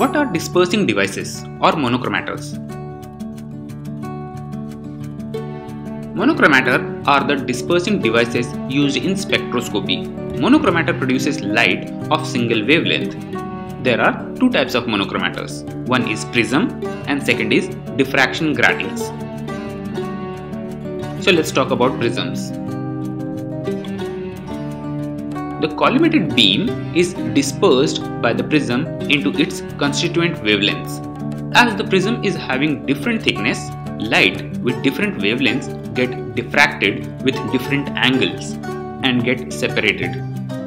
What are dispersing devices or monochromators? Monochromator are the dispersing devices used in spectroscopy. Monochromator produces light of single wavelength. There are two types of monochromators. One is prism and second is diffraction gratings. So let's talk about prisms. The collimated beam is dispersed by the prism into its constituent wavelengths. As the prism is having different thickness, light with different wavelengths get diffracted with different angles and get separated.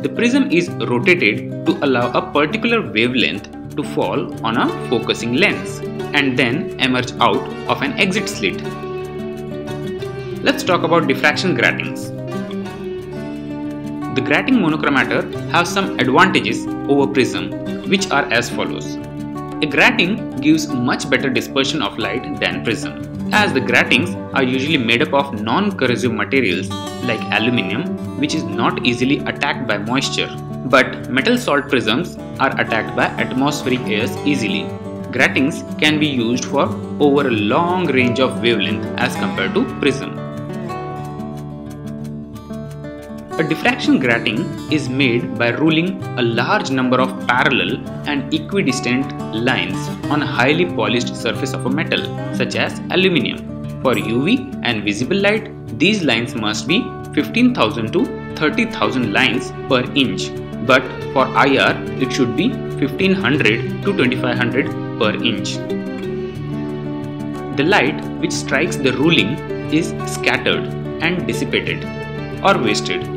The prism is rotated to allow a particular wavelength to fall on a focusing lens and then emerge out of an exit slit. Let's talk about diffraction gratings. The grating monochromator have some advantages over prism, which are as follows. A grating gives much better dispersion of light than prism, as the gratings are usually made up of non-corrosive materials like aluminum, which is not easily attacked by moisture, but metal salt prisms are attacked by atmospheric airs easily. Gratings can be used for over a long range of wavelength as compared to prism. A diffraction grating is made by ruling a large number of parallel and equidistant lines on a highly polished surface of a metal, such as aluminum. For UV and visible light, these lines must be 15,000 to 30,000 lines per inch, but for IR, it should be 1,500 to 2,500 per inch. The light which strikes the ruling is scattered and dissipated or wasted,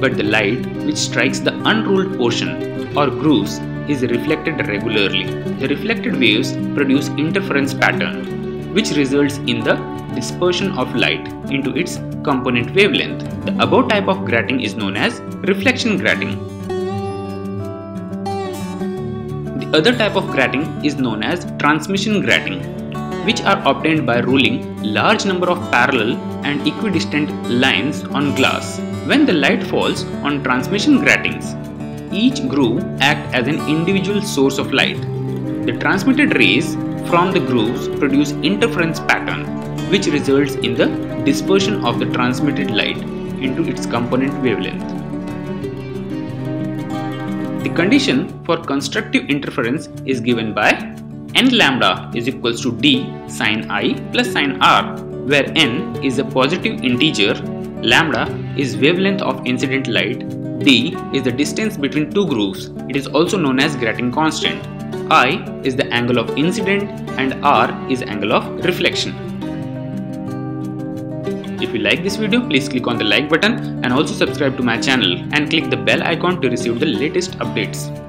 but the light which strikes the unruled portion or grooves is reflected regularly. The reflected waves produce interference pattern, which results in the dispersion of light into its component wavelength. The above type of grating is known as reflection grating. The other type of grating is known as transmission grating, which are obtained by ruling large number of parallel and equidistant lines on glass. When the light falls on transmission gratings, each groove acts as an individual source of light. The transmitted rays from the grooves produce interference pattern, which results in the dispersion of the transmitted light into its component wavelength. The condition for constructive interference is given by n lambda is equals to d sin I plus sin r, where n is a positive integer, lambda is wavelength of incident light, d is the distance between two grooves, it is also known as grating constant, I is the angle of incident and r is angle of reflection. If you like this video, please click on the like button and also subscribe to my channel and click the bell icon to receive the latest updates.